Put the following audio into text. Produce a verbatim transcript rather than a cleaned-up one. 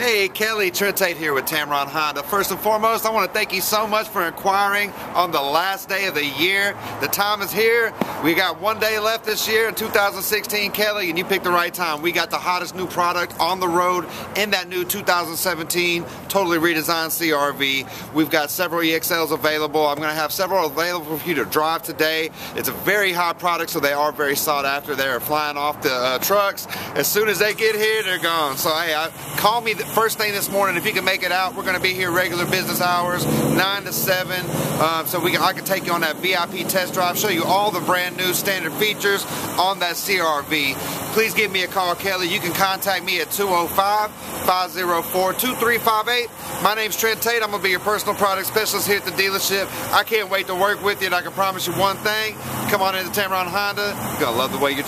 Hey, Kelly, Trent Tate here with Tameron Honda. First and foremost, I want to thank you so much for inquiring on the last day of the year. The time is here. We got one day left this year in two thousand sixteen, Kelly, and you picked the right time. We got the hottest new product on the road in that new two thousand seventeen totally redesigned C R V. We've got several E X Ls available. I'm going to have several available for you to drive today. It's a very hot product, so they are very sought after. They're flying off the uh, trucks. As soon as they get here, they're gone. So, hey, I, call me the first thing this morning. If you can make it out, we're going to be here regular business hours, nine to seven. Um, so we can, I can take you on that V I P test drive, show you all the brand new standard features on that C R V. Please give me a call, Kelly. You can contact me at two oh five, five oh four, two three five eight. My name's Trent Tate. I'm going to be your personal product specialist here at the dealership. I can't wait to work with you, and I can promise you one thing. Come on into Tameron Honda. You're going to love the way you're treated.